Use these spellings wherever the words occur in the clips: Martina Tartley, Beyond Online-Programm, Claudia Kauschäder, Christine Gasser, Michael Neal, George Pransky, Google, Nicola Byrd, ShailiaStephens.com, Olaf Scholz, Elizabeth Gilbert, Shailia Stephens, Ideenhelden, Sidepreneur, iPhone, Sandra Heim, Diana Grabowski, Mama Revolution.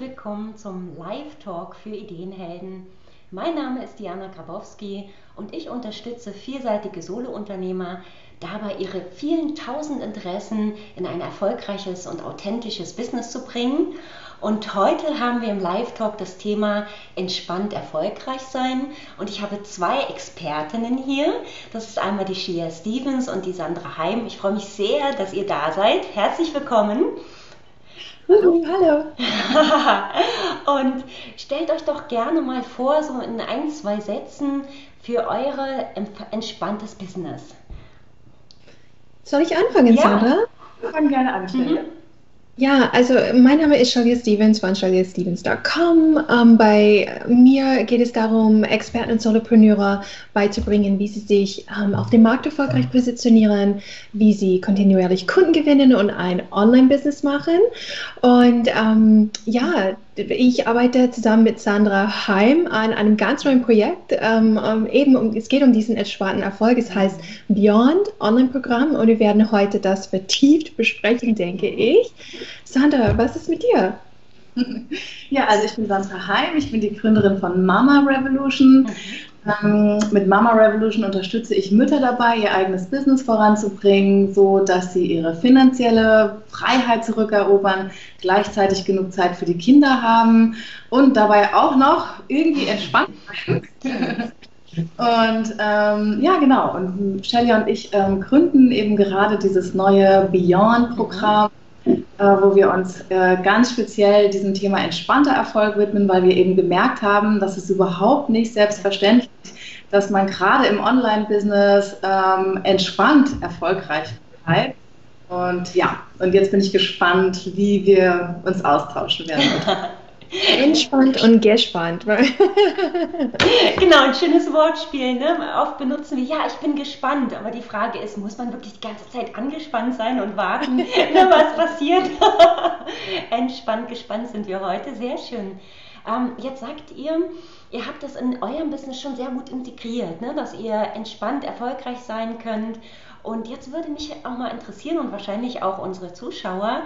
herzlich willkommen zum Live-Talk für Ideenhelden. Mein Name ist Diana Grabowski und ich unterstütze vielseitige Solounternehmer dabei, ihre vielen tausend Interessen in ein erfolgreiches und authentisches Business zu bringen. Und heute haben wir im Live-Talk das Thema entspannt erfolgreich sein. Und ich habe zwei Expertinnen hier. Das ist einmal die Shailia Stephens und die Sandra Heim. Ich freue mich sehr, dass ihr da seid. Herzlich willkommen. Hallo. Und stellt euch doch gerne mal vor, so in ein, zwei Sätzen für eure entspanntes Business. Soll ich anfangen, ja. Sandra? Wir fangen gerne an. Ja, also mein Name ist Shailia Stephens von ShailiaStephens.com. Bei mir geht es darum, Experten und Solopreneure beizubringen, wie sie sich auf dem Markt erfolgreich positionieren, wie sie kontinuierlich Kunden gewinnen und ein Online-Business machen. Und ja, ich arbeite zusammen mit Sandra Heim an einem ganz neuen Projekt. Es geht um diesen entspannten Erfolg. Es heißt Beyond Online-Programm und wir werden heute das vertieft besprechen, denke ich. Sandra, was ist mit dir? Ja, also ich bin Sandra Heim, ich bin die Gründerin von Mama Revolution. Mit Mama Revolution unterstütze ich Mütter dabei, ihr eigenes Business voranzubringen, so dass sie ihre finanzielle Freiheit zurückerobern, gleichzeitig genug Zeit für die Kinder haben und dabei auch noch irgendwie entspannt sein. Und ja, genau, und Shailia und ich gründen eben gerade dieses neue Beyond-Programm, wo wir uns ganz speziell diesem Thema entspannter Erfolg widmen, weil wir eben gemerkt haben, dass es überhaupt nicht selbstverständlich ist, dass man gerade im Online-Business entspannt erfolgreich bleibt. Und ja, und jetzt bin ich gespannt, wie wir uns austauschen werden. Entspannt und gespannt. Genau, ein schönes Wortspiel, ne? Oft benutzen wir, ja, ich bin gespannt, aber die Frage ist, muss man wirklich die ganze Zeit angespannt sein und warten, ne, was passiert? Entspannt, gespannt sind wir heute, sehr schön. Jetzt sagt ihr habt das in eurem Business schon sehr gut integriert, ne? Dass ihr entspannt erfolgreich sein könnt. Und jetzt würde mich auch mal interessieren und wahrscheinlich auch unsere Zuschauer,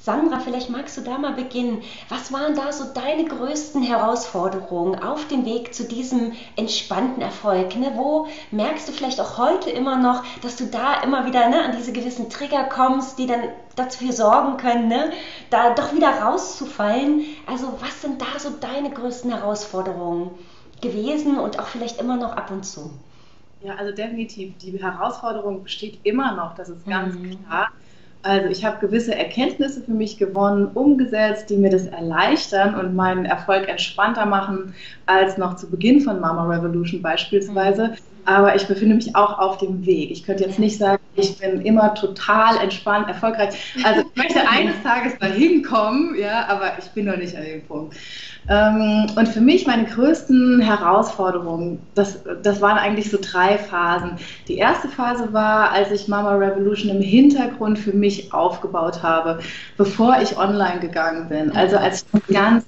Sandra, vielleicht magst du da mal beginnen. Was waren da so deine größten Herausforderungen auf dem Weg zu diesem entspannten Erfolg? Ne? Wo merkst du vielleicht auch heute immer noch, dass du da immer wieder, ne, an diese gewissen Trigger kommst, die dann dafür sorgen können, ne, da doch wieder rauszufallen? Also was sind da so deine größten Herausforderungen gewesen und auch vielleicht immer noch ab und zu? Ja, also definitiv. Die Herausforderung besteht immer noch, das ist ganz klar. Also ich habe gewisse Erkenntnisse für mich gewonnen, umgesetzt, die mir das erleichtern und meinen Erfolg entspannter machen als noch zu Beginn von Mama Revolution beispielsweise. Aber ich befinde mich auch auf dem Weg. Ich könnte jetzt nicht sagen, ich bin immer total entspannt, erfolgreich. Also ich möchte eines Tages dahin kommen, ja, aber ich bin noch nicht an dem Punkt. Und für mich meine größten Herausforderungen, das waren eigentlich so drei Phasen. Die erste Phase war, als ich Mama Revolution im Hintergrund für mich aufgebaut habe, bevor ich online gegangen bin. Also als ich die ganze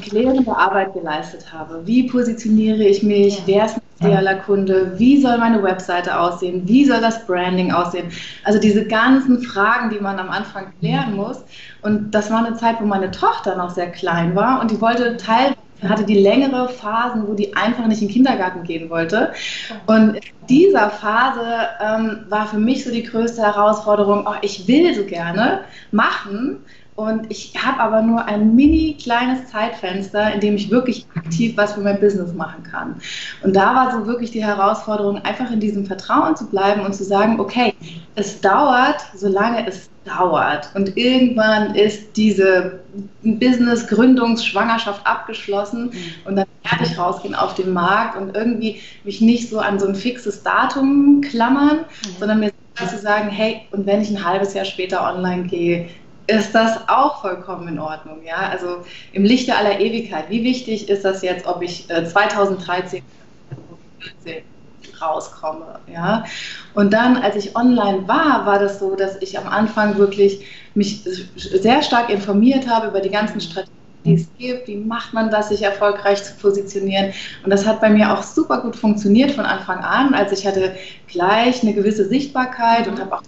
klärende Arbeit geleistet habe. Wie positioniere ich mich? Wer ist idealer Kunde? Wie soll meine Webseite aussehen? Wie soll das Branding aussehen? Also diese ganzen Fragen, die man am Anfang klären muss. Und das war eine Zeit, wo meine Tochter noch sehr klein war und die wollte teilweise, hatte die längere Phasen, wo die einfach nicht in den Kindergarten gehen wollte. Und in dieser Phase war für mich so die größte Herausforderung, oh, ich will so gerne machen, und ich habe aber nur ein mini kleines Zeitfenster, in dem ich wirklich aktiv was für mein Business machen kann. Und da war so wirklich die Herausforderung, einfach in diesem Vertrauen zu bleiben und zu sagen, okay, es dauert, solange es dauert. Und irgendwann ist diese Business-Gründungsschwangerschaft abgeschlossen und dann werde ich rausgehen auf den Markt und irgendwie mich nicht so an so ein fixes Datum klammern, sondern mir zu sagen, hey, und wenn ich ein halbes Jahr später online gehe, ist das auch vollkommen in Ordnung, ja? Also im Lichte aller Ewigkeit. Wie wichtig ist das jetzt, ob ich 2013 rauskomme, ja? Und dann, als ich online war, war das so, dass ich am Anfang wirklich mich sehr stark informiert habe über die ganzen Strategien, die es gibt, wie macht man das, sich erfolgreich zu positionieren. Und das hat bei mir auch super gut funktioniert von Anfang an. Also ich hatte gleich eine gewisse Sichtbarkeit und habe auch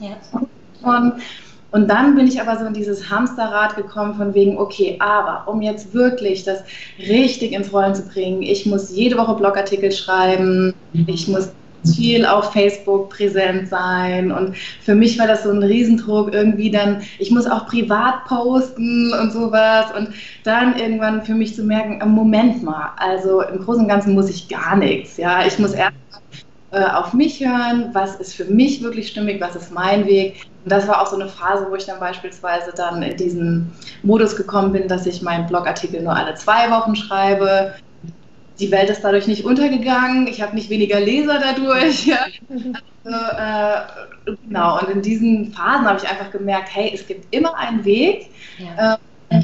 Und dann bin ich aber so in dieses Hamsterrad gekommen von wegen, okay, aber um jetzt wirklich das richtig ins Rollen zu bringen, ich muss jede Woche Blogartikel schreiben, ich muss viel auf Facebook präsent sein, und für mich war das so ein Riesendruck irgendwie dann, ich muss auch privat posten und sowas, und dann irgendwann für mich zu merken, Moment mal, also im Großen und Ganzen muss ich gar nichts, ja, ich muss erst auf mich hören, was ist für mich wirklich stimmig, was ist mein Weg. Und das war auch so eine Phase, wo ich dann beispielsweise dann in diesen Modus gekommen bin, dass ich meinen Blogartikel nur alle 2 Wochen schreibe. Die Welt ist dadurch nicht untergegangen, ich habe nicht weniger Leser dadurch. Ja. Also, genau, und in diesen Phasen habe ich einfach gemerkt, hey, es gibt immer einen Weg. Ja.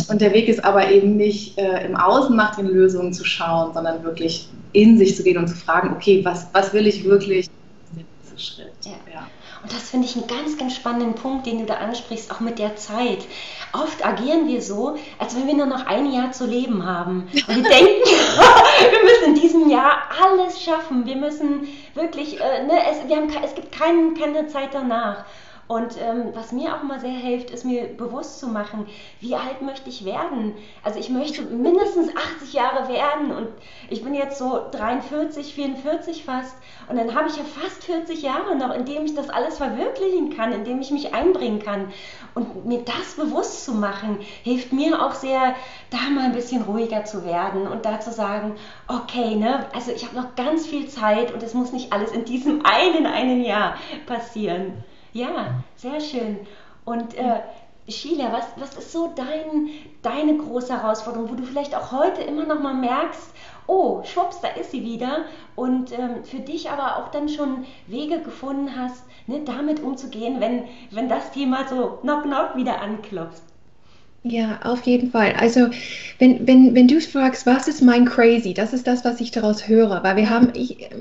Und der Weg ist aber eben nicht im Außen nach den Lösungen zu schauen, sondern wirklich in sich zu gehen und zu fragen, okay, was will ich wirklich? Das ist der nächste Schritt. Ja. Ja. Und das finde ich einen ganz, ganz spannenden Punkt, den du da ansprichst, auch mit der Zeit. Oft agieren wir so, als wenn wir nur noch ein Jahr zu leben haben. Und wir denken, wir müssen in diesem Jahr alles schaffen. Wir müssen wirklich, es gibt keine Zeit danach. Und was mir auch mal sehr hilft, ist mir bewusst zu machen, wie alt möchte ich werden? Also ich möchte mindestens 80 Jahre werden, und ich bin jetzt so 43, 44 fast, und dann habe ich ja fast 40 Jahre noch, in denen ich das alles verwirklichen kann, in dem ich mich einbringen kann. Und mir das bewusst zu machen, hilft mir auch sehr, da mal ein bisschen ruhiger zu werden und da zu sagen, okay, ne, also ich habe noch ganz viel Zeit und es muss nicht alles in diesem einen Jahr passieren. Ja, sehr schön. Und Shailia, was ist so deine große Herausforderung, wo du vielleicht auch heute immer noch mal merkst, oh, schwupps, da ist sie wieder, und für dich aber auch dann schon Wege gefunden hast, ne, damit umzugehen, wenn das Thema so knock knock wieder anklopft? Ja, auf jeden Fall. Also wenn du fragst, was ist mein Crazy, das ist das, was ich daraus höre, weil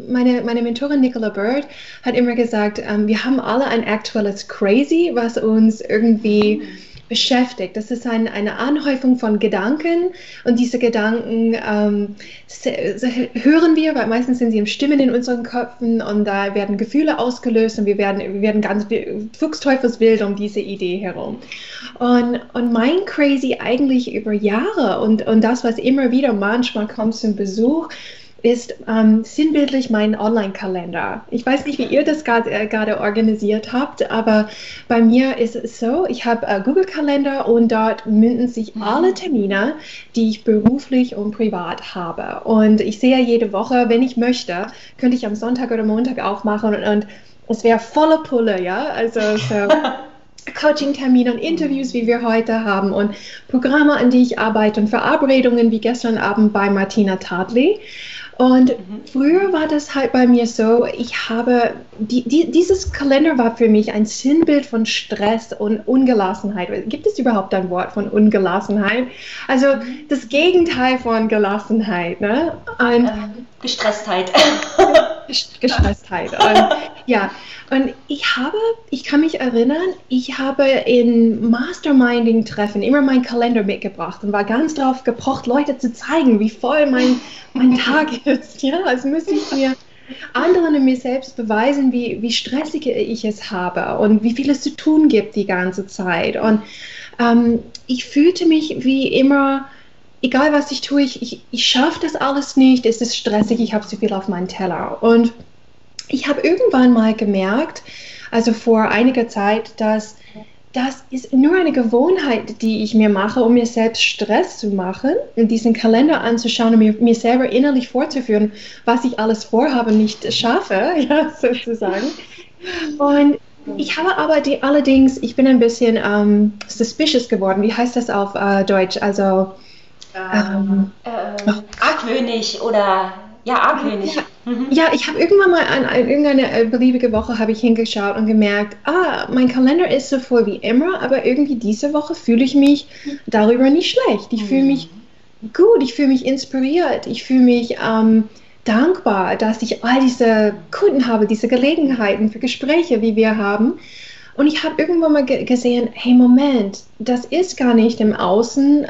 meine Mentorin Nicola Byrd hat immer gesagt, wir haben alle ein aktuelles Crazy, was uns irgendwie beschäftigt. Das ist eine Anhäufung von Gedanken, und diese Gedanken hören wir, weil meistens sind sie im Stimmen in unseren Köpfen, und da werden Gefühle ausgelöst, und wir werden ganz fuchsteufelswild um diese Idee herum. Und mein Crazy eigentlich über Jahre und das, was immer wieder manchmal kommt zum Besuch, ist sinnbildlich mein Online-Kalender. Ich weiß nicht, wie ihr das gerade organisiert habt, aber bei mir ist es so, ich habe Google-Kalender, und dort münden sich alle Termine, die ich beruflich und privat habe. Und ich sehe jede Woche, wenn ich möchte, könnte ich am Sonntag oder Montag auch machen, und es wäre volle Pulle, ja, also so. Coaching-Termine und Interviews, wie wir heute haben, und Programme, an die ich arbeite, und Verabredungen, wie gestern Abend bei Martina Tartley. Und früher war das halt bei mir so, ich habe, dieses Kalender war für mich ein Sinnbild von Stress und Ungelassenheit. Gibt es überhaupt ein Wort von Ungelassenheit? Also das Gegenteil von Gelassenheit, ne? Gestresstheit. Gestresstheit. Und ich kann mich erinnern, ich habe in Masterminding-Treffen immer meinen Kalender mitgebracht und war ganz drauf gepocht, Leute zu zeigen, wie voll mein Tag ist. Ja, als müsste ich mir selbst beweisen, wie stressig ich es habe und wie viel es zu tun gibt die ganze Zeit. Und ich fühlte mich wie immer, egal was ich tue, ich schaffe das alles nicht, es ist stressig, ich habe zu viel auf meinen Teller. Und ich habe irgendwann mal gemerkt, also vor einiger Zeit, dass das ist nur eine Gewohnheit, die ich mir mache, um mir selbst Stress zu machen, und diesen Kalender anzuschauen und mir selber innerlich vorzuführen, was ich alles vorhabe, nicht schaffe, ja, sozusagen. Und ich habe aber allerdings, ich bin ein bisschen suspicious geworden. Wie heißt das auf Deutsch? Also argwöhnisch oder... Ja, argwöhnisch. Ja. Ja, ich habe irgendwann mal an irgendeine beliebige Woche habe ich hingeschaut und gemerkt, mein Kalender ist so voll wie immer, aber irgendwie diese Woche fühle ich mich darüber nicht schlecht. Ich fühle mich gut, ich fühle mich inspiriert, ich fühle mich dankbar, dass ich all diese Kunden habe, diese Gelegenheiten für Gespräche, wie wir haben. Und ich habe irgendwann mal gesehen, hey, Moment, das ist gar nicht im Außen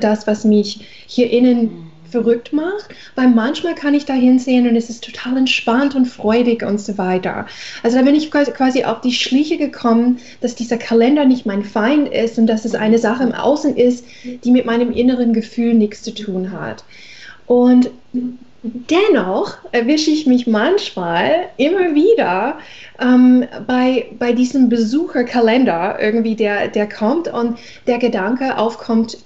das, was mich hier innen verrückt macht, weil manchmal kann ich da hinsehen und es ist total entspannt und freudig und so weiter. Also da bin ich quasi auf die Schliche gekommen, dass dieser Kalender nicht mein Feind ist und dass es eine Sache im Außen ist, die mit meinem inneren Gefühl nichts zu tun hat. Und dennoch erwische ich mich manchmal immer wieder bei diesem Besucherkalender irgendwie, der kommt und der Gedanke aufkommt,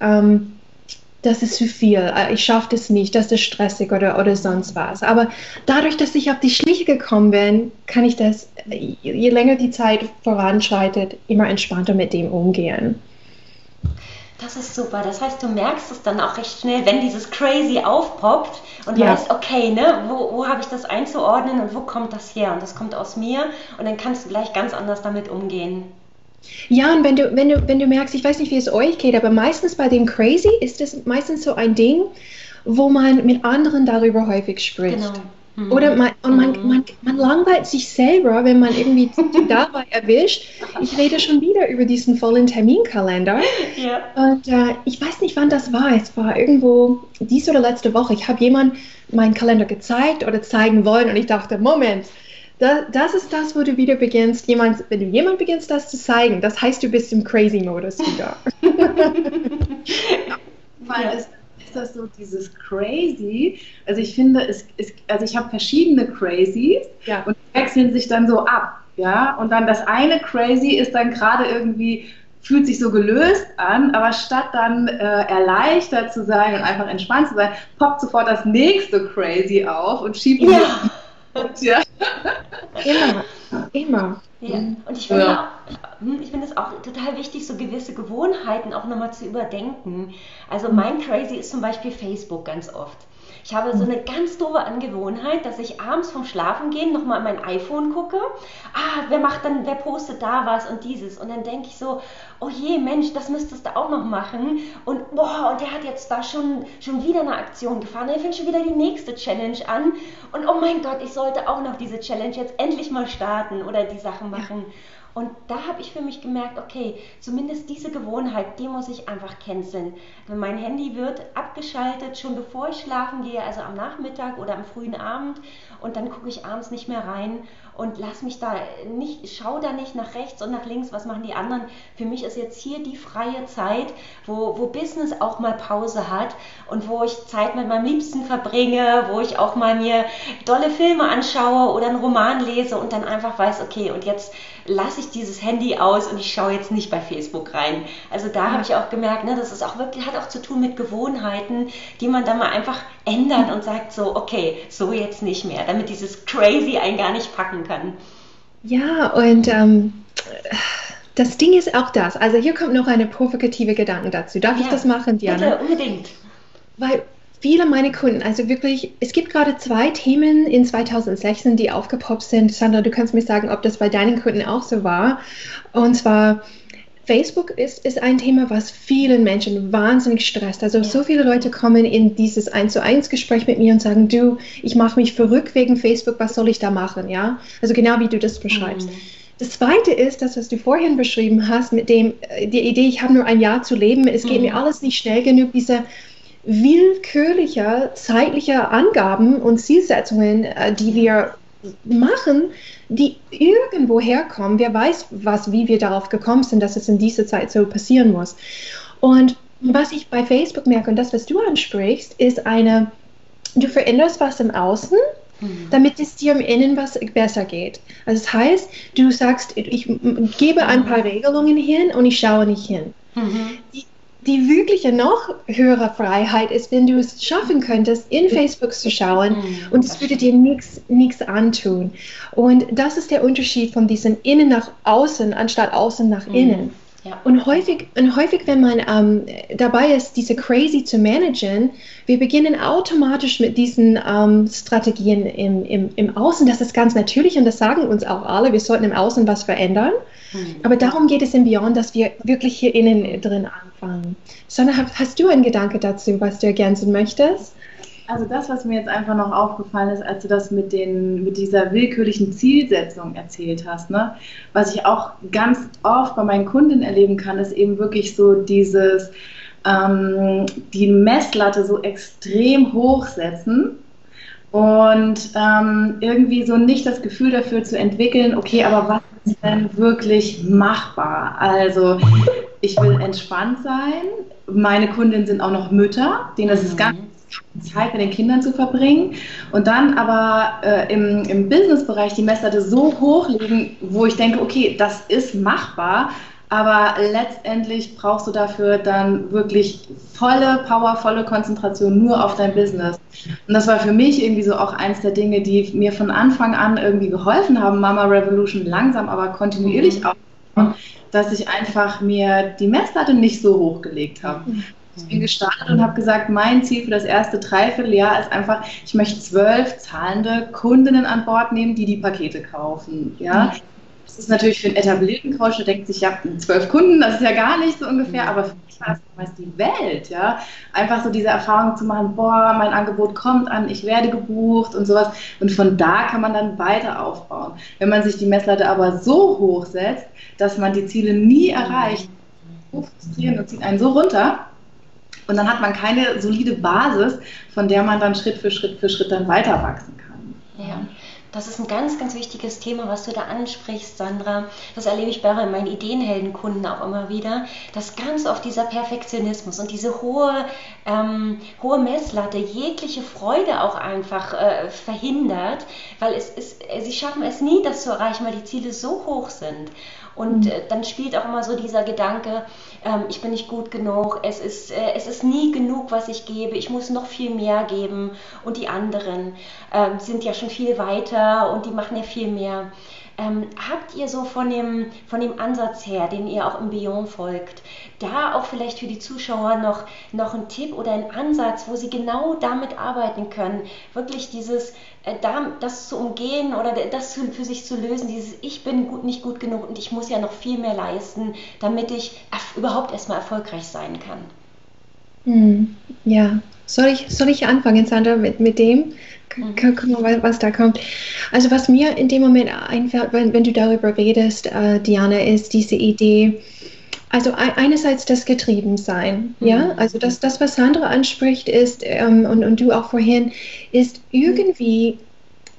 das ist zu viel, ich schaffe das nicht, das ist stressig oder sonst was. Aber dadurch, dass ich auf die Schliche gekommen bin, kann ich das, je länger die Zeit voranschreitet, immer entspannter mit dem umgehen. Das ist super. Das heißt, du merkst es dann auch recht schnell, wenn dieses Crazy aufpoppt und weißt, okay, ne, wo habe ich das einzuordnen und wo kommt das her? Und das kommt aus mir und dann kannst du gleich ganz anders damit umgehen. Ja, und wenn du merkst, ich weiß nicht, wie es euch geht, aber meistens bei dem Crazy ist es meistens so ein Ding, wo man mit anderen darüber häufig spricht. Genau. Oder man langweilt sich selber, wenn man irgendwie dabei erwischt. Ich rede schon wieder über diesen vollen Terminkalender. Ja. Und ich weiß nicht, wann das war. Es war irgendwo dies oder letzte Woche. Ich habe jemandem meinen Kalender gezeigt oder zeigen wollen und ich dachte, Moment, das ist das, wo du wieder beginnst. Wenn du jemand beginnst, das zu zeigen, das heißt, du bist im Crazy-Modus wieder. Weil es das so dieses Crazy, also ich finde, also ich habe verschiedene Crazies und wechseln sich dann so ab, ja, und dann das eine Crazy ist dann gerade irgendwie, fühlt sich so gelöst an, aber statt dann erleichtert zu sein und einfach entspannt zu sein, poppt sofort das nächste Crazy auf und schiebt ihn immer. Ja. Und ich finde, es auch total wichtig, so gewisse Gewohnheiten auch nochmal zu überdenken. Also mein Crazy ist zum Beispiel Facebook ganz oft. Ich habe so eine ganz doofe Angewohnheit, dass ich abends vom Schlafengehen nochmal in mein iPhone gucke. Wer postet da was und dieses? Und dann denke ich so, oh je, Mensch, das müsstest du auch noch machen. Und boah, und der hat jetzt da schon wieder eine Aktion gefahren. Er fängt schon wieder die nächste Challenge an. Und oh mein Gott, ich sollte auch noch diese Challenge jetzt endlich mal starten oder die Sachen machen. Ja. Und da habe ich für mich gemerkt, okay, zumindest diese Gewohnheit, die muss ich einfach canceln. Wenn mein Handy wird abgeschaltet, schon bevor ich schlafen gehe, also am Nachmittag oder am frühen Abend, und dann gucke ich abends nicht mehr rein und schau da nicht nach rechts und nach links, was machen die anderen. Für mich ist jetzt hier die freie Zeit, wo Business auch mal Pause hat und wo ich Zeit mit meinem Liebsten verbringe, wo ich auch mal mir dolle Filme anschaue oder einen Roman lese und dann einfach weiß, okay, und jetzt lasse ich dieses Handy aus und ich schaue jetzt nicht bei Facebook rein. Also da habe ich auch gemerkt, ne, das ist auch wirklich, hat auch zu tun mit Gewohnheiten, die man dann mal einfach ändert und sagt so, okay, so jetzt nicht mehr, damit dieses Crazy einen gar nicht packen kann. Ja, und das Ding ist auch das. Also hier kommt noch eine provokative Gedanke dazu. Darf ich das machen, Diana? Bitte, unbedingt. Weil viele meiner Kunden, also wirklich, es gibt gerade zwei Themen in 2016, die aufgepoppt sind. Sandra, du kannst mir sagen, ob das bei deinen Kunden auch so war. Und zwar, Facebook ist ein Thema, was vielen Menschen wahnsinnig stresst. Also so viele Leute kommen in dieses 1:1 Gespräch mit mir und sagen, du, ich mache mich verrückt wegen Facebook, was soll ich da machen? Ja, also genau wie du das beschreibst. Das Zweite ist das, was du vorhin beschrieben hast, mit der Idee, ich habe nur ein Jahr zu leben, es geht mir alles nicht schnell genug, diese willkürlicher, zeitlicher Angaben und Zielsetzungen, die wir machen, die irgendwo herkommen. Wer weiß, wie wir darauf gekommen sind, dass es in dieser Zeit so passieren muss. Und was ich bei Facebook merke und das, was du ansprichst, ist du veränderst was im Außen, damit es dir im Innen was besser geht. Also das heißt, du sagst, ich gebe ein paar Regelungen hin und ich schaue nicht hin. Die wirkliche noch höhere Freiheit ist, wenn du es schaffen könntest, in Facebook zu schauen und es würde dir nichts antun. Und das ist der Unterschied von diesem Innen nach Außen, anstatt Außen nach Innen. Ja. Und häufig, wenn man dabei ist, diese Crazy zu managen, wir beginnen automatisch mit diesen Strategien im Außen. Das ist ganz natürlich und das sagen uns auch alle, wir sollten im Außen was verändern. Aber darum geht es im Beyond, dass wir wirklich hier innen drin anfangen. Sandra, hast du einen Gedanke dazu, was du ergänzen möchtest? Also das, was mir jetzt einfach noch aufgefallen ist, als du das mit dieser willkürlichen Zielsetzung erzählt hast, ne? Was ich auch ganz oft bei meinen Kundinnen erleben kann, ist eben wirklich so dieses, die Messlatte so extrem hoch setzen und irgendwie so nicht das Gefühl dafür zu entwickeln, okay, aber was ist denn wirklich machbar? Also ich will entspannt sein, meine Kundinnen sind auch noch Mütter, denen das ist ganz Zeit mit den Kindern zu verbringen und dann aber im Business-Bereich die Messlatte so hoch legen, wo ich denke, okay, das ist machbar, aber letztendlich brauchst du dafür dann wirklich volle Power, volle Konzentration nur auf dein Business. Und das war für mich irgendwie so auch eins der Dinge, die mir von Anfang an irgendwie geholfen haben, Mama Revolution langsam, aber kontinuierlich aufzubauen, dass ich einfach mir die Messlatte nicht so hoch gelegt habe. Ich bin gestartet und habe gesagt, mein Ziel für das erste Dreivierteljahr ist einfach, ich möchte 12 zahlende Kundinnen an Bord nehmen, die die Pakete kaufen. Ja? Das ist natürlich für einen etablierten Coach, der denkt sich, ich habe 12 Kunden, das ist ja gar nicht so ungefähr, aber für mich war das damals die Welt. Ja? Einfach so diese Erfahrung zu machen, boah, mein Angebot kommt an, ich werde gebucht und sowas. Und von da kann man dann weiter aufbauen. Wenn man sich die Messlatte aber so hoch setzt, dass man die Ziele nie erreicht, so frustrierend und zieht einen so runter, und dann hat man keine solide Basis, von der man dann Schritt für Schritt dann weiter wachsen kann. Ja, das ist ein ganz, ganz wichtiges Thema, was du da ansprichst, Sandra. Das erlebe ich bei meinen Ideenheldenkunden auch immer wieder, dass ganz oft dieser Perfektionismus und diese hohe Messlatte jegliche Freude auch einfach verhindert, weil sie schaffen es nie, das zu erreichen, weil die Ziele so hoch sind. Und dann spielt auch immer so dieser Gedanke, ich bin nicht gut genug, es ist nie genug, was ich gebe, ich muss noch viel mehr geben und die anderen sind ja schon viel weiter und die machen ja viel mehr. Habt ihr so von dem Ansatz her, den ihr auch im Beyond folgt, da auch vielleicht für die Zuschauer noch einen Tipp oder einen Ansatz, wo sie genau damit arbeiten können, wirklich dieses, das zu umgehen oder das für sich zu lösen, dieses ich bin nicht gut genug und ich muss ja noch viel mehr leisten, damit ich überhaupt erstmal erfolgreich sein kann? Ja, soll ich anfangen, Sandra, mit dem? Gucken, was da kommt. Also was mir in dem Moment einfällt, wenn du darüber redest, Diana, ist diese Idee, also einerseits das Getriebensein, ja, also das, was Sandra anspricht ist, und du auch vorhin, ist irgendwie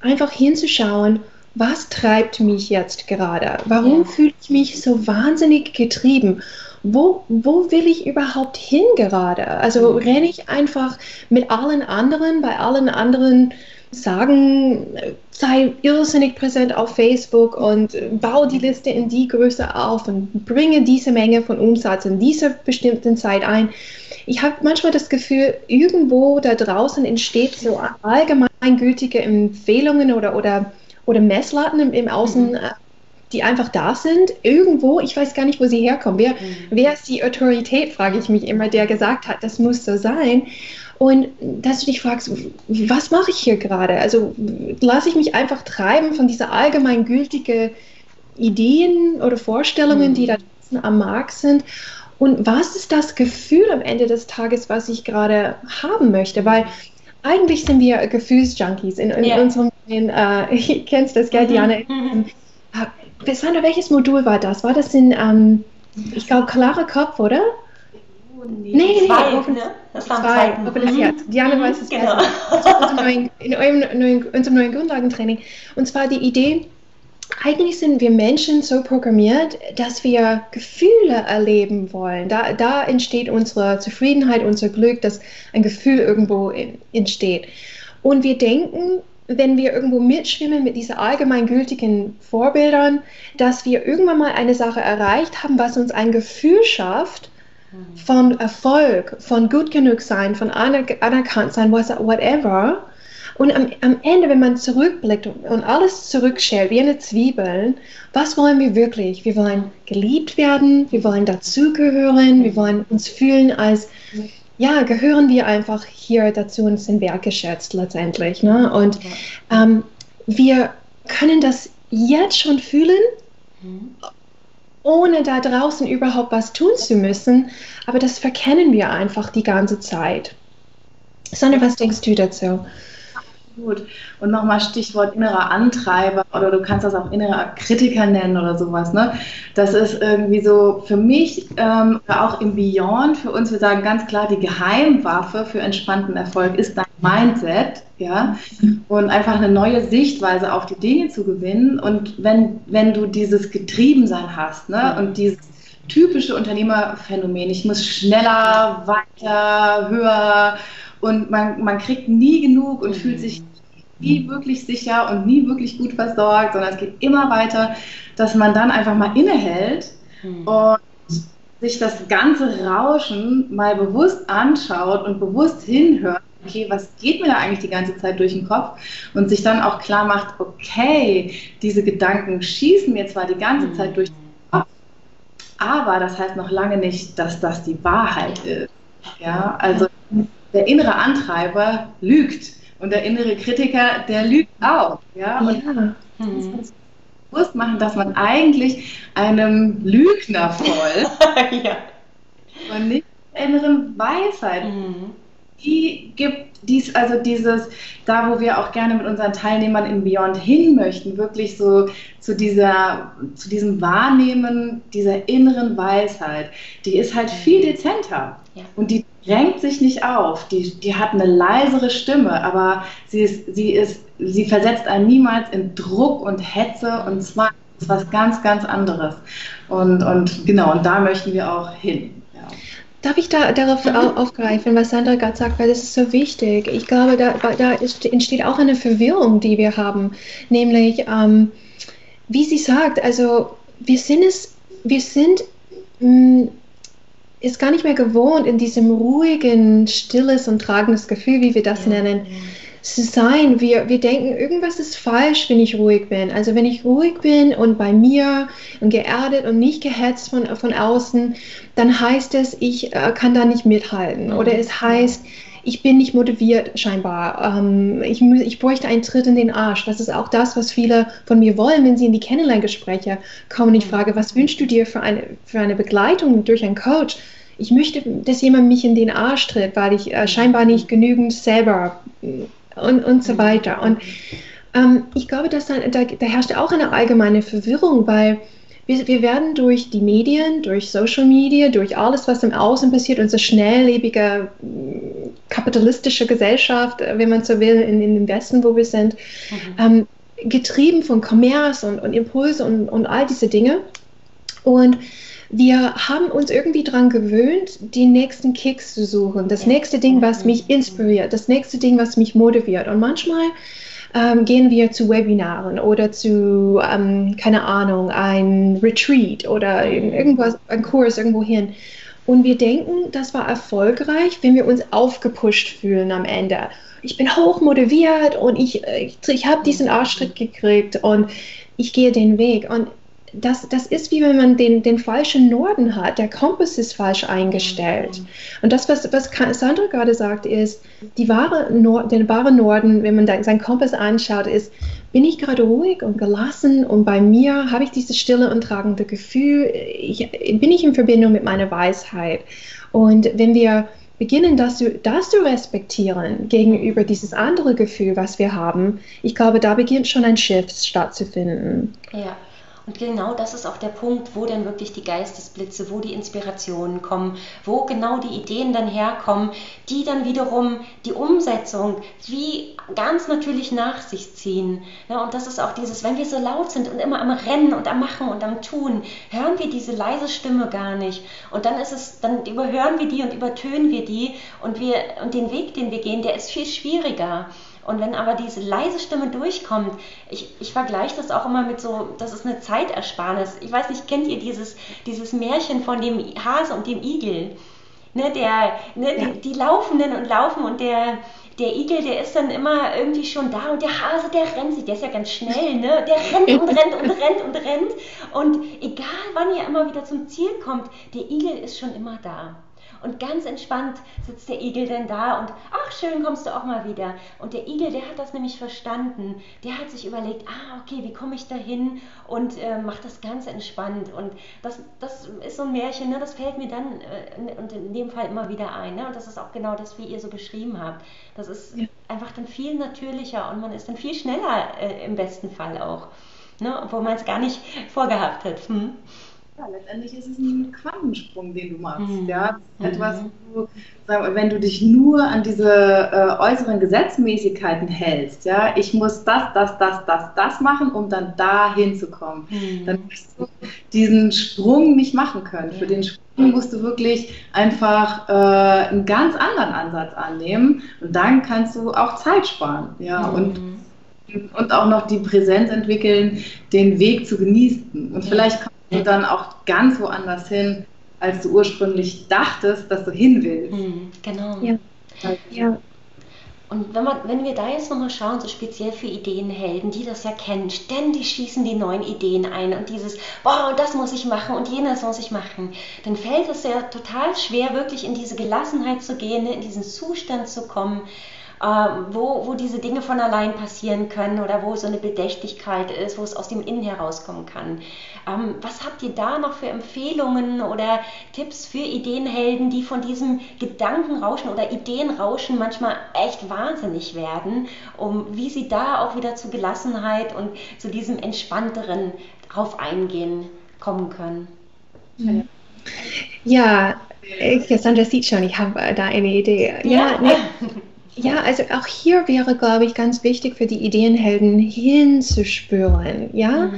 einfach hinzuschauen, was treibt mich jetzt gerade? Warum fühle ich mich so wahnsinnig getrieben? Wo will ich überhaupt hin gerade? Also renne ich einfach mit allen anderen, bei allen anderen sagen, sei irrsinnig präsent auf Facebook und baue die Liste in die Größe auf und bringe diese Menge von Umsatz in dieser bestimmten Zeit ein. Ich habe manchmal das Gefühl, irgendwo da draußen entsteht so allgemeingültige Empfehlungen oder Messlatten im Außen, die einfach da sind, irgendwo, ich weiß gar nicht, wo sie herkommen. Wer ist die Autorität, frage ich mich immer, der gesagt hat, das muss so sein. Und dass du dich fragst, was mache ich hier gerade? Also lasse ich mich einfach treiben von dieser allgemeingültigen Ideen oder Vorstellungen, die da draußen am Markt sind. Und was ist das Gefühl am Ende des Tages, was ich gerade haben möchte? Weil eigentlich sind wir Gefühlsjunkies in unserem, ich kennst das, gell, Diana? Sandra, welches Modul war das? War das in, ich glaube, klarer Kopf, oder? Oh, nee. Das war zwei. Offenes Herz. Diana weiß es besser. In unserem neuen Grundlagentraining. Und zwar die Idee, eigentlich sind wir Menschen so programmiert, dass wir Gefühle erleben wollen. Da entsteht unsere Zufriedenheit, unser Glück, dass ein Gefühl irgendwo entsteht. Und wir denken, wenn wir irgendwo mitschwimmen mit diesen allgemeingültigen Vorbildern, dass wir irgendwann mal eine Sache erreicht haben, was uns ein Gefühl schafft von Erfolg, von gut genug sein, von anerkannt sein, whatever. Und am Ende, wenn man zurückblickt und alles zurückschält, wie eine Zwiebel, was wollen wir wirklich? Wir wollen geliebt werden, wir wollen dazugehören, wir wollen uns fühlen als... Ja, gehören wir einfach hier dazu und sind wertgeschätzt letztendlich. Ne? Und wir können das jetzt schon fühlen, ohne da draußen überhaupt was tun zu müssen. Aber das verkennen wir einfach die ganze Zeit. Sandra, was denkst du dazu? Absolut. Und nochmal Stichwort innerer Antreiber, oder du kannst das auch innerer Kritiker nennen oder sowas. Ne? Das ist irgendwie so für mich, auch im Beyond, für uns, wir sagen ganz klar, die Geheimwaffe für entspannten Erfolg ist dein Mindset, ja, und einfach eine neue Sichtweise auf die Dinge zu gewinnen. Und wenn du dieses Getriebensein hast, ne, und dieses typische Unternehmerphänomen, ich muss schneller, weiter, höher, und man kriegt nie genug und fühlt sich nie wirklich sicher und nie wirklich gut versorgt, sondern es geht immer weiter, dass man dann einfach mal innehält und sich das ganze Rauschen mal bewusst anschaut und bewusst hinhört, okay, was geht mir da eigentlich die ganze Zeit durch den Kopf, und sich dann auch klar macht, okay, diese Gedanken schießen mir zwar die ganze Zeit durch den Kopf, aber das heißt noch lange nicht, dass das die Wahrheit ist. Ja, also der innere Antreiber lügt und der innere Kritiker, der lügt auch. Ja? Und man muss bewusst machen, dass man eigentlich einem Lügner folgt und nicht der inneren Weisheit. Die gibt dies, also dieses, da wo wir auch gerne mit unseren Teilnehmern in Beyond hin möchten, wirklich so zu diesem Wahrnehmen dieser inneren Weisheit, die ist halt viel dezenter und die drängt sich nicht auf, die hat eine leisere Stimme, aber sie versetzt einen niemals in Druck und Hetze und Zwang, das ist was ganz, ganz anderes. Und genau, und da möchten wir auch hin. Darf ich da darauf aufgreifen, was Sandra gerade sagt, weil das ist so wichtig. Ich glaube, entsteht auch eine Verwirrung, die wir haben. Nämlich, wie sie sagt, also wir sind es gar nicht mehr gewohnt, in diesem ruhigen, stilles und tragendes Gefühl, wie wir das nennen, zu sein. Wir denken, irgendwas ist falsch, wenn ich ruhig bin. Also wenn ich ruhig bin und bei mir und geerdet und nicht gehetzt von außen, dann heißt es, ich kann da nicht mithalten. Oder es heißt, ich bin nicht motiviert scheinbar. Ich bräuchte einen Tritt in den Arsch. Das ist auch das, was viele von mir wollen, wenn sie in die Kennenlerngespräche kommen. Ich frage, was wünschst du dir für eine Begleitung durch einen Coach? Ich möchte, dass jemand mich in den Arsch tritt, weil ich scheinbar nicht genügend selber und so weiter. Und ich glaube, dass da herrscht auch eine allgemeine Verwirrung, weil wir werden durch die Medien, durch Social Media, durch alles, was im Außen passiert, unsere schnelllebige kapitalistische Gesellschaft, wenn man so will, in dem Westen, wo wir sind, getrieben von Kommerz und Impulse und all diese Dinge. Und wir haben uns irgendwie daran gewöhnt, die nächsten Kicks zu suchen, das nächste Ding, was mich inspiriert, das nächste Ding, was mich motiviert. Und manchmal gehen wir zu Webinaren oder zu, keine Ahnung, ein Retreat oder irgendwas, ein Kurs irgendwo hin. Und wir denken, das war erfolgreich, wenn wir uns aufgepusht fühlen am Ende. Ich bin hoch motiviert und ich habe diesen Arschtritt gekriegt und ich gehe den Weg. Und das ist, wie wenn man den falschen Norden hat. Der Kompass ist falsch eingestellt. Und das, was Sandra gerade sagt, ist, der wahre Norden, wenn man seinen Kompass anschaut, ist, bin ich gerade ruhig und gelassen und bei mir, habe ich dieses stille und tragende Gefühl, bin ich in Verbindung mit meiner Weisheit. Und wenn wir beginnen, das zu respektieren gegenüber dieses andere Gefühl, was wir haben, ich glaube, da beginnt schon ein Shift stattzufinden. Ja. Und genau das ist auch der Punkt, wo dann wirklich die Geistesblitze, wo die Inspirationen kommen, wo genau die Ideen dann herkommen, die dann wiederum die Umsetzung wie ganz natürlich nach sich ziehen. Ja, und das ist auch dieses, wenn wir so laut sind und immer am Rennen und am Machen und am Tun, hören wir diese leise Stimme gar nicht. Und dann ist es, dann überhören wir die und übertönen wir die und den Weg, den wir gehen, der ist viel schwieriger. Und wenn aber diese leise Stimme durchkommt, ich vergleiche das auch immer mit so, das ist eine Zeitersparnis. Ich weiß nicht, kennt ihr dieses Märchen von dem Hase und dem Igel? Ne, die Laufenden und laufen und der Igel, der ist dann immer irgendwie schon da und der Hase, der rennt sich, der ist ja ganz schnell, ne? Der rennt und rennt und rennt und rennt und egal wann er immer wieder zum Ziel kommt, der Igel ist schon immer da. Und ganz entspannt sitzt der Igel denn da und ach, schön, kommst du auch mal wieder. Und der Igel, der hat das nämlich verstanden. Der hat sich überlegt, ah, okay, wie komme ich da hin? Und macht das ganz entspannt. Und das ist so ein Märchen, ne? Das fällt mir dann und in dem Fall immer wieder ein. Ne? Und das ist auch genau das, wie ihr so beschrieben habt. Das ist einfach dann viel natürlicher und man ist dann viel schneller im besten Fall auch, ne? Obwohl man es gar nicht vorgehabt hat. Hm? Ja, letztendlich ist es ein Quantensprung, den du machst. Mhm. Ja? Etwas, wo du, wenn du dich nur an diese äußeren Gesetzmäßigkeiten hältst, ja, ich muss das machen, um dann da hinzukommen, dann musst du diesen Sprung nicht machen können. Für den Sprung musst du wirklich einfach einen ganz anderen Ansatz annehmen und dann kannst du auch Zeit sparen. Ja? Und auch noch die Präsenz entwickeln, den Weg zu genießen. Und vielleicht kommt und dann auch ganz woanders hin, als du ursprünglich dachtest, dass du hin willst. Genau. Ja. Ja. Und wenn wir da jetzt nochmal schauen, so speziell für Ideenhelden, die das ja kennen, ständig schießen die neuen Ideen ein und dieses, wow, das muss ich machen und jenes muss ich machen, dann fällt es ja total schwer, wirklich in diese Gelassenheit zu gehen, in diesen Zustand zu kommen, wo diese Dinge von allein passieren können oder wo so eine Bedächtigkeit ist, wo es aus dem Innen herauskommen kann. Was habt ihr da noch für Empfehlungen oder Tipps für Ideenhelden, die von diesem Gedankenrauschen oder Ideenrauschen manchmal echt wahnsinnig werden, wie sie da auch wieder zu Gelassenheit und zu diesem Entspannteren drauf eingehen kommen können? Ja, Sandra sieht schon, ich habe da eine Idee. Ja, also auch hier wäre, glaube ich, ganz wichtig für die Ideenhelden hinzuspüren, ja,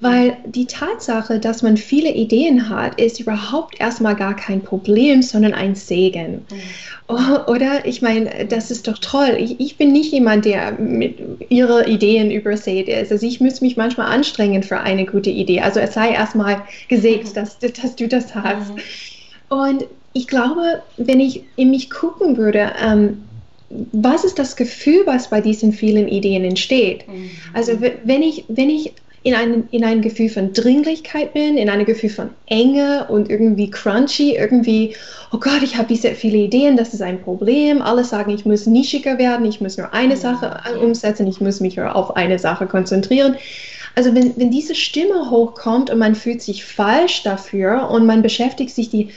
weil die Tatsache, dass man viele Ideen hat, ist überhaupt erstmal gar kein Problem, sondern ein Segen. Oder? Ich meine, das ist doch toll. Ich bin nicht jemand, der mit ihrer Ideen übersät ist. Also ich muss mich manchmal anstrengen für eine gute Idee. Also es sei erstmal gesegnet, dass du das hast. Und ich glaube, wenn ich in mich gucken würde, was ist das Gefühl, was bei diesen vielen Ideen entsteht? Also wenn ich in ein Gefühl von Dringlichkeit bin, in ein Gefühl von Enge und irgendwie crunchy, irgendwie, oh Gott, ich habe diese viele Ideen, das ist ein Problem, alle sagen, ich muss nischiger werden, ich muss nur eine Sache umsetzen, ich muss mich auf eine Sache konzentrieren. Also wenn diese Stimme hochkommt und man fühlt sich falsch dafür und man beschäftigt sich die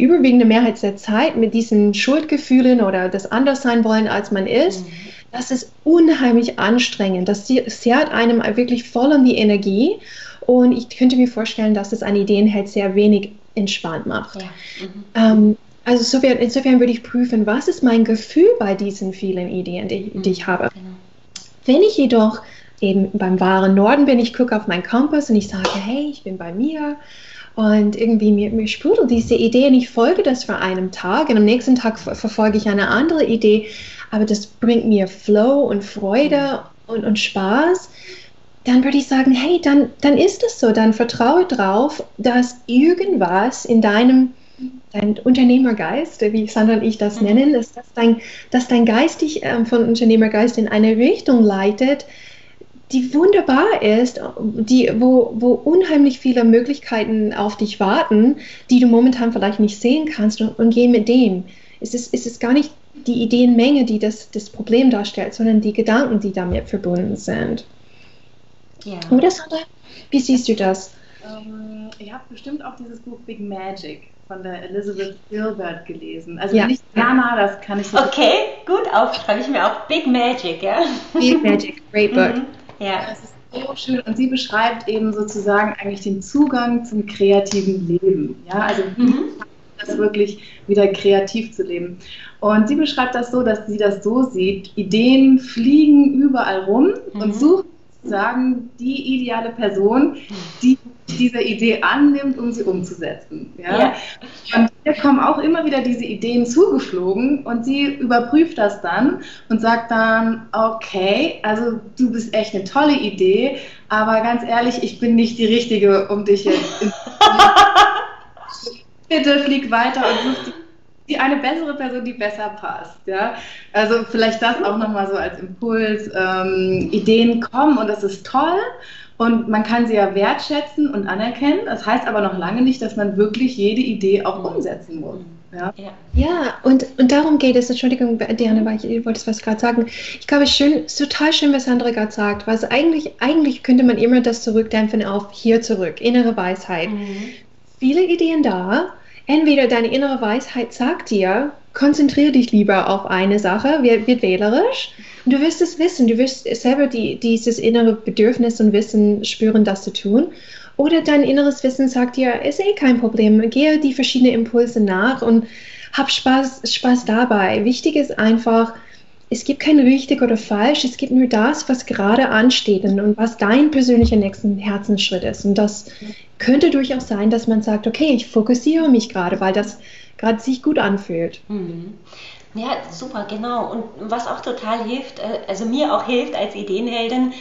überwiegende Mehrheit der Zeit mit diesen Schuldgefühlen oder das anders sein wollen, als man ist, das ist unheimlich anstrengend. Das zehrt einem wirklich voll an die Energie und ich könnte mir vorstellen, dass es an Ideen halt sehr wenig entspannt macht. Also insofern würde ich prüfen, was ist mein Gefühl bei diesen vielen Ideen, die ich habe. Wenn ich jedoch eben beim wahren Norden bin, ich gucke auf meinen Kompass und ich sage, hey, ich bin bei mir, und irgendwie mir sprudelt diese Idee und ich folge das für einen Tag und am nächsten Tag verfolge ich eine andere Idee, aber das bringt mir Flow und Freude und Spaß, dann würde ich sagen, hey, dann ist es so, dann vertraue drauf, dass irgendwas in dein Unternehmergeist, wie Sandra und ich das nennen, dass dein Geist dich von Unternehmergeist in eine Richtung leitet, die wunderbar ist, wo unheimlich viele Möglichkeiten auf dich warten, die du momentan vielleicht nicht sehen kannst und geh mit dem. Es ist gar nicht die Ideenmenge, die das Problem darstellt, sondern die Gedanken, die damit verbunden sind. Ja. Oder Sandra, wie siehst du das? Ihr habt bestimmt auch dieses Buch Big Magic von der Elizabeth Gilbert gelesen. Also nicht Diana, das kann ich so. Okay, gut, aufschreibe ich mir auch. Big Magic, ja? Big Magic, great book. Ja, das ist so schön und sie beschreibt eben sozusagen eigentlich den Zugang zum kreativen Leben. Ja, also das wirklich wieder kreativ zu leben. Und sie beschreibt das so, dass sie das so sieht, Ideen fliegen überall rum und suchen sozusagen die ideale Person, die diese Idee annimmt, um sie umzusetzen. Ja? Ja. Und hier kommen auch immer wieder diese Ideen zugeflogen und sie überprüft das dann und sagt dann, okay, also du bist echt eine tolle Idee, aber ganz ehrlich, ich bin nicht die Richtige, um dich jetzt... Bitte flieg weiter und such die eine bessere Person, die besser passt. Ja? Also vielleicht das auch nochmal so als Impuls. Ideen kommen und das ist toll und man kann sie ja wertschätzen und anerkennen. Das heißt aber noch lange nicht, dass man wirklich jede Idee auch umsetzen muss. Ja, ja, und darum geht es, Entschuldigung, Diana, weil ich wollte was gerade sagen. Ich glaube, schön, total schön, was Sandra gerade sagt, weil eigentlich könnte man immer das zurückdämpfen auf hier zurück, innere Weisheit. Mhm. Viele Ideen da, entweder deine innere Weisheit sagt dir, konzentriere dich lieber auf eine Sache, wird wählerisch, und du wirst es wissen, du wirst selber dieses innere Bedürfnis und Wissen spüren, das zu tun. Oder dein inneres Wissen sagt dir, ist eh kein Problem, gehe die verschiedenen Impulse nach und hab Spaß dabei. Wichtig ist einfach, es gibt kein richtig oder falsch, es gibt nur das, was gerade ansteht und was dein persönlicher nächsten Herzensschritt ist. Und das könnte durchaus sein, dass man sagt, okay, ich fokussiere mich gerade, weil das gerade sich gut anfühlt. Mhm. Ja, super, genau. Und was auch total hilft, also mir auch hilft als Ideenheldin,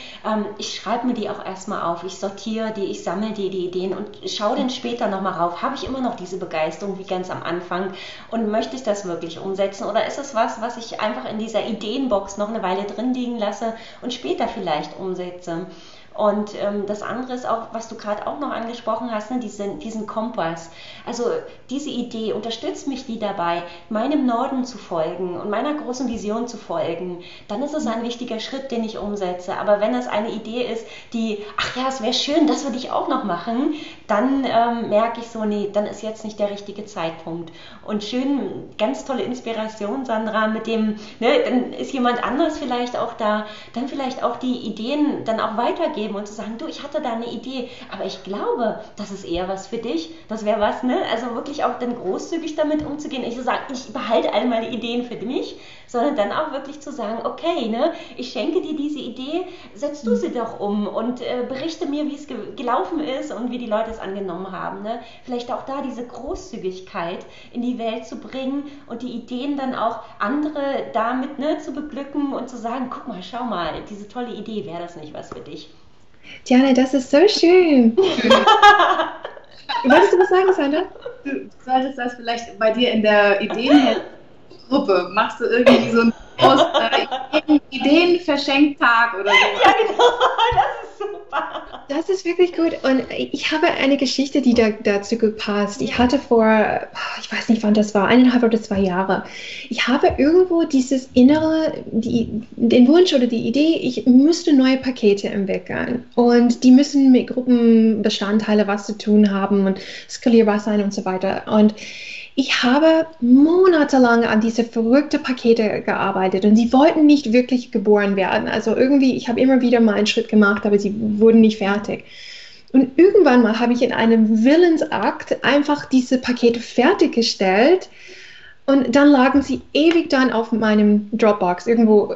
ich schreibe mir die auch erstmal auf, ich sortiere die, ich sammle die Ideen und schaue dann später nochmal rauf, habe ich immer noch diese Begeisterung wie ganz am Anfang und möchte ich das wirklich umsetzen oder ist es was ich einfach in dieser Ideenbox noch eine Weile drin liegen lasse und später vielleicht umsetze? Und das andere ist auch, was du gerade auch noch angesprochen hast, ne, diesen Kompass. Also diese Idee, unterstützt mich die dabei, meinem Norden zu folgen und meiner großen Vision zu folgen, dann ist es ein wichtiger Schritt, den ich umsetze. Aber wenn das eine Idee ist, die, ach ja, es wäre schön, das würde ich auch noch machen, dann merke ich so, nee, dann ist jetzt nicht der richtige Zeitpunkt. Und schön, ganz tolle Inspiration, Sandra, mit dem, ne, dann ist jemand anderes vielleicht auch da, dann vielleicht auch die Ideen dann auch weitergehen und zu sagen, du, ich hatte da eine Idee, aber ich glaube, das ist eher was für dich, das wäre was, ne? Also wirklich auch dann großzügig damit umzugehen, ich sage, ich behalte all meine Ideen für mich, sondern dann auch wirklich zu sagen, okay, ne, ich schenke dir diese Idee, setzt du sie doch um und berichte mir, wie es gelaufen ist und wie die Leute es angenommen haben, ne? Vielleicht auch da diese Großzügigkeit in die Welt zu bringen und die Ideen dann auch andere damit, ne, zu beglücken und zu sagen, guck mal, schau mal, diese tolle Idee, wäre das nicht was für dich? Diana, das ist so schön. Wolltest du was sagen, Sandra? Du solltest das vielleicht bei dir in der Ideengruppe, machst du irgendwie so einen Ideen-Verschenktag oder so. Ja, genau, das ist super. Das ist wirklich gut und ich habe eine Geschichte, die dazu gepasst. Ich hatte vor, ich weiß nicht wann das war, 1,5 oder 2 Jahre, ich habe irgendwo dieses innere, den Wunsch oder die Idee, ich müsste neue Pakete entwickeln und die müssen mit Gruppenbestandteile was zu tun haben und skalierbar sein und so weiter. Und ich habe monatelang an diese verrückten Pakete gearbeitet und sie wollten nicht wirklich geboren werden. Also irgendwie, ich habe immer wieder mal einen Schritt gemacht, aber sie wurden nicht fertig. Und irgendwann mal habe ich in einem Willensakt einfach diese Pakete fertiggestellt und dann lagen sie ewig dann auf meinem Dropbox irgendwo drin.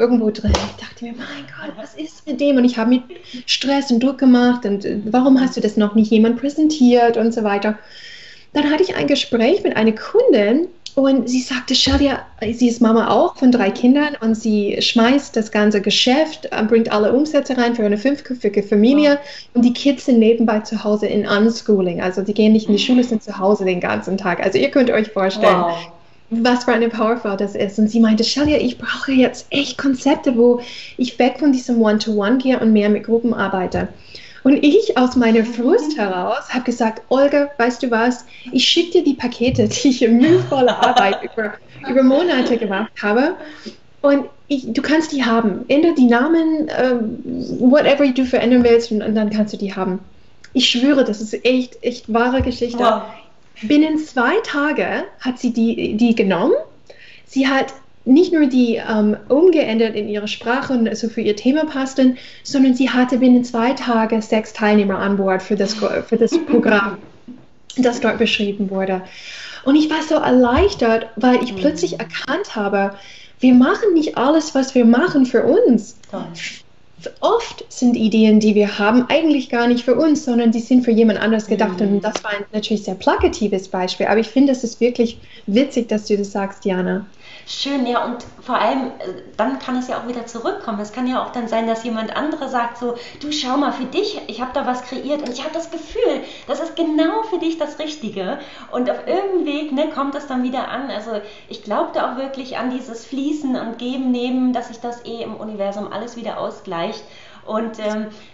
Ich dachte mir, mein Gott, was ist mit dem? Und ich habe mit Stress und Druck gemacht und warum hast du das noch nicht jemand präsentiert und so weiter. Dann hatte ich ein Gespräch mit einer Kundin und sie sagte, Shailia, sie ist Mama auch von 3 Kindern und sie schmeißt das ganze Geschäft, bringt alle Umsätze rein für eine 5-köpfige Familie. Wow. Und die Kids sind nebenbei zu Hause in Unschooling, also die gehen nicht in die Schule, sind zu Hause den ganzen Tag. Also ihr könnt euch vorstellen, wow, was für eine Powerful das ist. Und sie meinte, Shailia, ich brauche jetzt echt Konzepte, wo ich weg von diesem One-to-One gehe und mehr mit Gruppen arbeite. Und ich aus meiner Frust heraus habe gesagt, Olga, weißt du was, ich schicke dir die Pakete, die ich in mühevoller Arbeit über Monate gemacht habe und du kannst die haben. Ändere die Namen, whatever du verändern willst und dann kannst du die haben. Ich schwöre, das ist echt wahre Geschichte. Wow. Binnen 2 Tagen hat sie die genommen. Sie hat nicht nur die umgeändert in ihre Sprache und also für ihr Thema passten, sondern sie hatte binnen 2 Tagen 6 Teilnehmer an Bord für das Programm, das dort beschrieben wurde. Und ich war so erleichtert, weil ich plötzlich erkannt habe, wir machen nicht alles, was wir machen, für uns. Oft sind Ideen, die wir haben, eigentlich gar nicht für uns, sondern die sind für jemand anders gedacht. Und das war natürlich ein sehr plakatives Beispiel, aber ich finde, das ist wirklich witzig, dass du das sagst, Diana. Schön, ja, und vor allem, dann kann es ja auch wieder zurückkommen. Es kann ja auch dann sein, dass jemand anderer sagt so, du schau mal, für dich, ich habe da was kreiert und ich habe das Gefühl, das ist genau für dich das Richtige. Und auf irgendeinem Weg, ne, kommt das dann wieder an. Also ich glaube da auch wirklich an dieses Fließen und Geben, Nehmen, dass sich das im Universum alles wieder ausgleicht. Und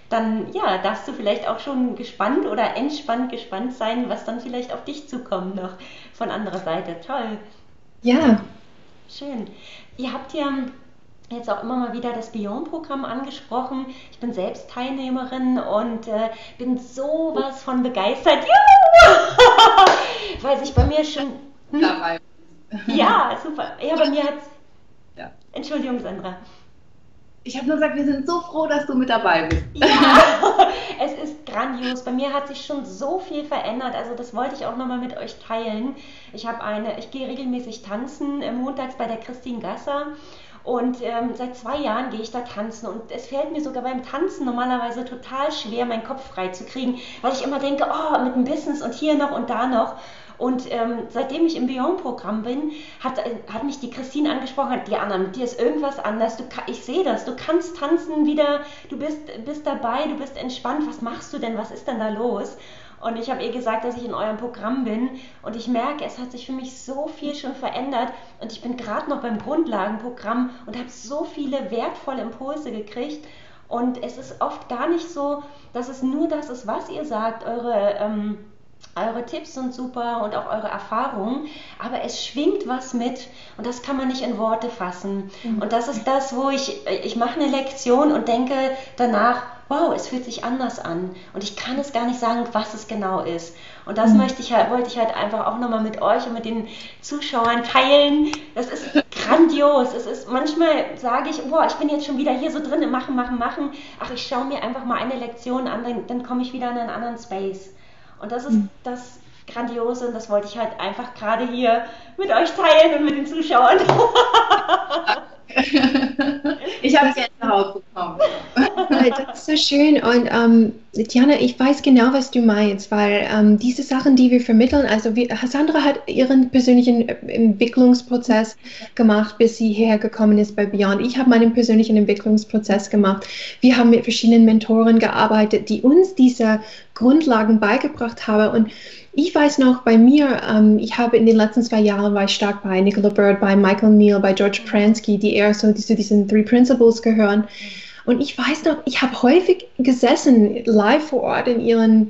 dann, ja, darfst du vielleicht auch schon gespannt oder entspannt gespannt sein, was dann vielleicht auf dich zukommt noch von anderer Seite. Toll. Ja. Schön. Ihr habt ja jetzt auch immer mal wieder das Beyond-Programm angesprochen. Ich bin selbst Teilnehmerin und bin sowas von begeistert. Juhu! Weil sich bei mir schon... Dabei. Ja, super. Ja, bei mir hat es... Ja. Entschuldigung, Sandra. Ich habe nur gesagt, wir sind so froh, dass du mit dabei bist. Ja, es ist grandios. Bei mir hat sich schon so viel verändert. Also das wollte ich auch nochmal mit euch teilen. Ich gehe regelmäßig tanzen, montags bei der Christine Gasser. Und seit 2 Jahren gehe ich da tanzen und es fällt mir sogar beim Tanzen normalerweise total schwer, meinen Kopf frei zu kriegen, weil ich immer denke, oh, mit dem Business und hier noch und da noch. Und seitdem ich im Beyond-Programm bin, hat mich die Christine angesprochen, hat Diana, mit dir ist irgendwas anders, ich sehe das, du kannst tanzen wieder, du bist dabei, du bist entspannt, was machst du denn, was ist denn da los? Und ich habe ihr gesagt, dass ich in eurem Programm bin und ich merke, es hat sich für mich so viel schon verändert und ich bin gerade noch beim Grundlagenprogramm und habe so viele wertvolle Impulse gekriegt und es ist oft gar nicht so, dass es nur das ist, was ihr sagt, eure Tipps sind super und auch eure Erfahrungen, aber es schwingt was mit und das kann man nicht in Worte fassen. Und das ist das, wo ich mache eine Lektion und denke danach, wow, es fühlt sich anders an und ich kann es gar nicht sagen, was es genau ist. Und das wollte ich halt einfach auch nochmal mit euch und mit den Zuschauern teilen. Das ist grandios. Es ist, manchmal sage ich, wow, ich bin jetzt schon wieder hier so drin, machen. Ach, ich schaue mir einfach mal eine Lektion an, dann komme ich wieder in einen anderen Space. Und das ist das Grandiose und das wollte ich halt einfach gerade hier mit euch teilen und mit den Zuschauern. Ich habe es jetzt nach Hause bekommen. Das ist so schön und Diana, ich weiß genau, was du meinst, weil diese Sachen, die wir vermitteln, also Sandra hat ihren persönlichen Entwicklungsprozess gemacht, bis sie hierher gekommen ist bei Beyond. Ich habe meinen persönlichen Entwicklungsprozess gemacht. Wir haben mit verschiedenen Mentoren gearbeitet, die uns diese Grundlagen beigebracht haben und ich weiß noch, bei mir, ich habe in den letzten 2 Jahren war ich stark bei Nicola Byrd, bei Michael Neal, bei George Pransky, die eher so zu diesen 3 Principles gehören. Und ich weiß noch, ich habe häufig gesessen, live vor Ort in ihren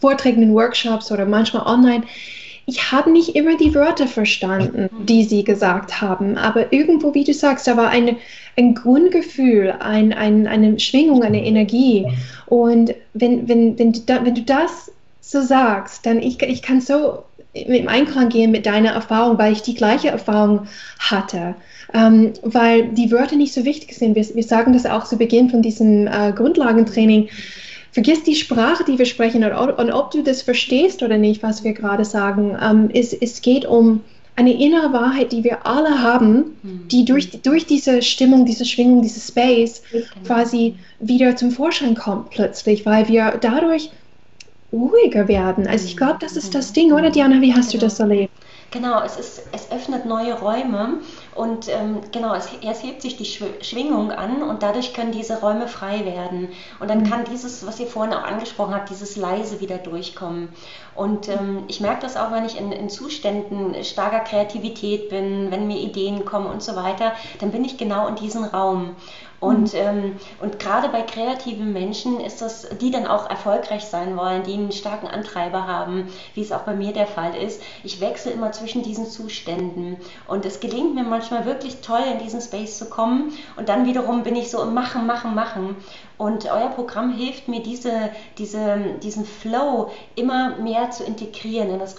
Vorträgen und Workshops oder manchmal online. Ich habe nicht immer die Wörter verstanden, die sie gesagt haben, aber irgendwo, wie du sagst, da war ein Grundgefühl, eine Schwingung, eine Energie. Und wenn du das so sagst, dann ich kann so im Einklang gehen mit deiner Erfahrung, weil ich die gleiche Erfahrung hatte, weil die Wörter nicht so wichtig sind. Wir sagen das auch zu Beginn von diesem Grundlagentraining, vergiss die Sprache, die wir sprechen und ob du das verstehst oder nicht, was wir gerade sagen, es geht um eine innere Wahrheit, die wir alle haben, die durch diese Stimmung, diese Schwingung, dieses Space quasi wieder zum Vorschein kommt plötzlich, weil wir dadurch ruhiger werden. Also ich glaube, das ist das Ding, oder Diana? Wie hast du das erlebt? Genau, es öffnet neue Räume und genau, erst hebt sich die Schwingung an und dadurch können diese Räume frei werden. Und dann kann dieses, was ihr vorhin auch angesprochen habt, dieses Leise wieder durchkommen. Und ich merke das auch, wenn ich in Zuständen starker Kreativität bin, wenn mir Ideen kommen und so weiter, dann bin ich genau in diesem Raum. Und gerade bei kreativen Menschen ist das, die dann auch erfolgreich sein wollen, die einen starken Antreiber haben, wie es auch bei mir der Fall ist. Ich wechsle immer zwischen diesen Zuständen und es gelingt mir manchmal wirklich toll, in diesen Space zu kommen und dann wiederum bin ich so im Machen. Und euer Programm hilft mir, diesen Flow immer mehr zu integrieren in das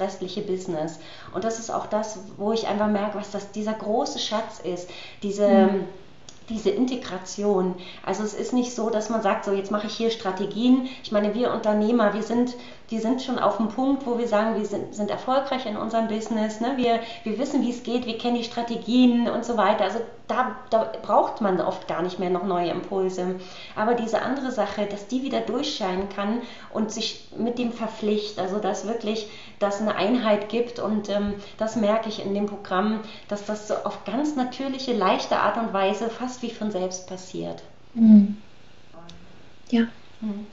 restliche Business. Und das ist auch das, wo ich einfach merke, was dieser große Schatz ist, diese diese Integration. Also es ist nicht so, dass man sagt, so jetzt mache ich hier Strategien. Ich meine, wir Unternehmer, wir sind schon auf dem Punkt, wo wir sagen, wir sind erfolgreich in unserem Business, ne? Wir wissen, wie es geht, wir kennen die Strategien und so weiter. Also da braucht man oft gar nicht mehr noch neue Impulse. Aber diese andere Sache, dass die wieder durchscheinen kann und sich mit dem verpflichtet, also dass wirklich das eine Einheit gibt, und das merke ich in dem Programm, dass das so auf ganz natürliche, leichte Art und Weise fast wie von selbst passiert. Mhm. Ja. Mhm.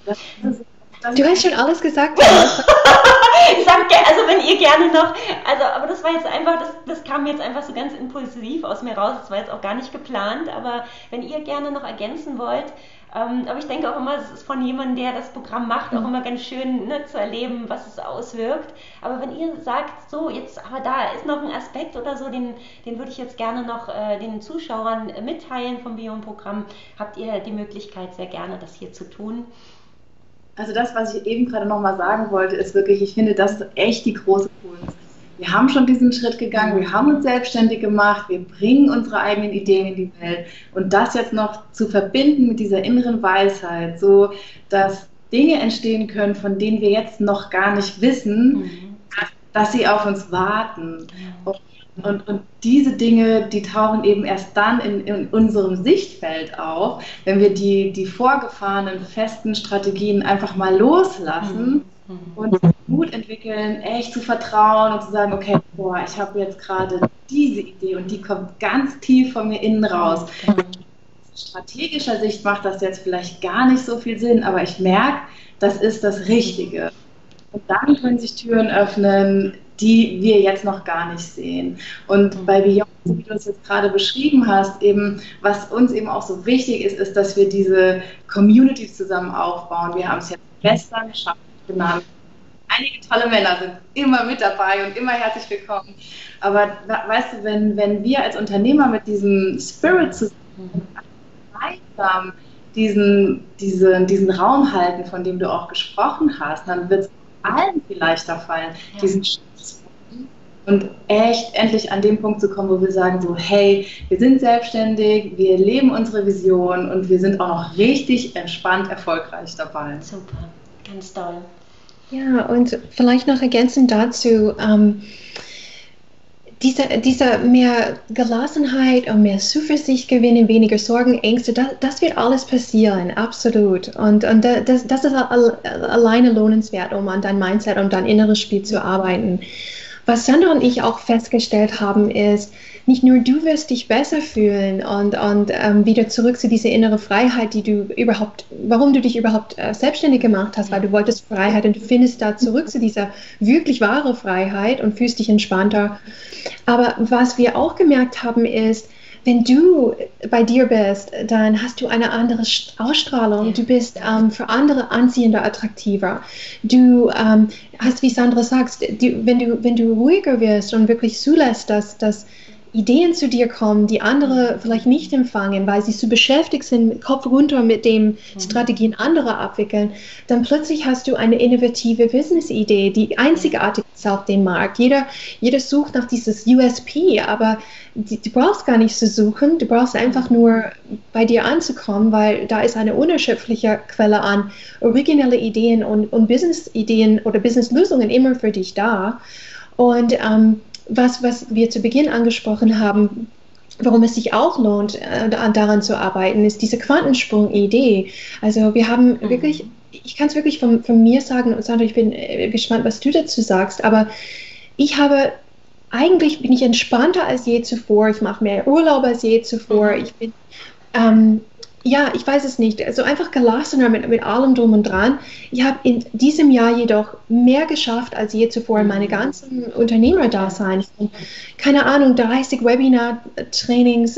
Du hast schon alles gesagt. Ich sag, also wenn ihr gerne noch, also aber das war jetzt einfach, das kam jetzt einfach so ganz impulsiv aus mir raus, das war jetzt auch gar nicht geplant, aber wenn ihr gerne noch ergänzen wollt, aber ich denke auch immer, es ist von jemandem, der das Programm macht, auch immer ganz schön, ne, zu erleben, was es auswirkt. Aber wenn ihr sagt, so jetzt, aber da ist noch ein Aspekt oder so, den würde ich jetzt gerne noch den Zuschauern mitteilen vom Beyond-Programm, habt ihr die Möglichkeit sehr gerne, das hier zu tun. Also das, was ich eben gerade nochmal sagen wollte, ist wirklich, ich finde, das ist echt die große Kunst. Wir haben schon diesen Schritt gegangen, wir haben uns selbstständig gemacht, wir bringen unsere eigenen Ideen in die Welt. Und das jetzt noch zu verbinden mit dieser inneren Weisheit, so dass Dinge entstehen können, von denen wir jetzt noch gar nicht wissen, dass sie auf uns warten. Und diese Dinge, die tauchen eben erst dann in unserem Sichtfeld auf, wenn wir die vorgefahrenen, festen Strategien einfach mal loslassen und Mut entwickeln, echt zu vertrauen und zu sagen, okay, boah, ich habe jetzt gerade diese Idee und die kommt ganz tief von mir innen raus. Aus strategischer Sicht macht das jetzt vielleicht gar nicht so viel Sinn, aber ich merke, das ist das Richtige. Und dann können sich Türen öffnen, die wir jetzt noch gar nicht sehen. Und bei Beyond, wie du es jetzt gerade beschrieben hast, eben, was uns eben auch so wichtig ist, ist, dass wir diese Communities zusammen aufbauen. Wir haben es jetzt gestern geschafft, genannt. Einige tolle Männer sind immer mit dabei und immer herzlich willkommen. Aber weißt du, wenn wir als Unternehmer mit diesem Spirit zusammen gemeinsam diesen Raum halten, von dem du auch gesprochen hast, dann wird es allen viel leichter fallen, diesen Schritt zu machen und echt endlich an den Punkt zu kommen, wo wir sagen so, hey, wir sind selbstständig, wir leben unsere Vision und wir sind auch noch richtig entspannt erfolgreich dabei. Super, ganz toll. Ja, und vielleicht noch ergänzend dazu, diese mehr Gelassenheit und mehr Zuversicht gewinnen, weniger Sorgen, Ängste, das wird alles passieren, absolut. Und das ist alleine lohnenswert, um an dein Mindset und dein inneres Spiel zu arbeiten. Was Sandra und ich auch festgestellt haben, ist, nicht nur du wirst dich besser fühlen und wieder zurück zu dieser inneren Freiheit, warum du dich überhaupt selbstständig gemacht hast, weil du wolltest Freiheit und du findest da zurück zu dieser wirklich wahren Freiheit und fühlst dich entspannter. Aber was wir auch gemerkt haben ist, wenn du bei dir bist, dann hast du eine andere Ausstrahlung. Du bist für andere anziehender, attraktiver. Du hast, wie Sandra sagt, wenn du ruhiger wirst und wirklich zulässt, dass Ideen zu dir kommen, die andere vielleicht nicht empfangen, weil sie zu beschäftigt sind, Kopf runter mit den Strategien anderer abwickeln, dann plötzlich hast du eine innovative Business-Idee, die einzigartig ist auf dem Markt. Jeder sucht nach dieses USP, aber du brauchst gar nicht zu suchen, du brauchst einfach nur bei dir anzukommen, weil da ist eine unerschöpfliche Quelle an originelle Ideen und Business-Ideen oder Business-Lösungen immer für dich da. Und was wir zu Beginn angesprochen haben, warum es sich auch lohnt, daran zu arbeiten, ist diese Quantensprung-Idee. Also wir haben wirklich, ich kann es wirklich von mir sagen, und Sandra, ich bin gespannt, was du dazu sagst, aber eigentlich bin ich entspannter als je zuvor, ich mache mehr Urlaub als je zuvor, ich bin, ja, ich weiß es nicht, also einfach gelassener mit allem drum und dran. Ich habe in diesem Jahr jedoch mehr geschafft als je zuvor in meinem ganzen Unternehmerdasein. Ich bin, keine Ahnung, 30 Webinar-Trainings,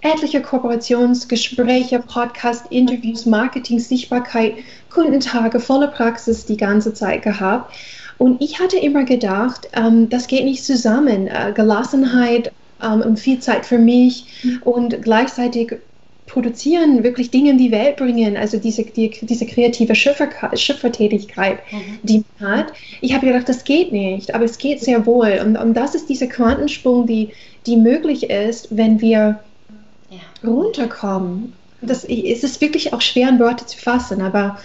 etliche Kooperationsgespräche, Podcast-Interviews, Marketing, Sichtbarkeit, Kundentage, volle Praxis die ganze Zeit gehabt. Und ich hatte immer gedacht, das geht nicht zusammen, Gelassenheit und viel Zeit für mich und gleichzeitig produzieren, wirklich Dinge in die Welt bringen, also diese kreative Schöpfertätigkeit, die man hat. Ich habe gedacht, das geht nicht, aber es geht sehr wohl. Und das ist dieser Quantensprung, die möglich ist, wenn wir runterkommen. Es ist wirklich auch schwer, in Worte zu fassen, aber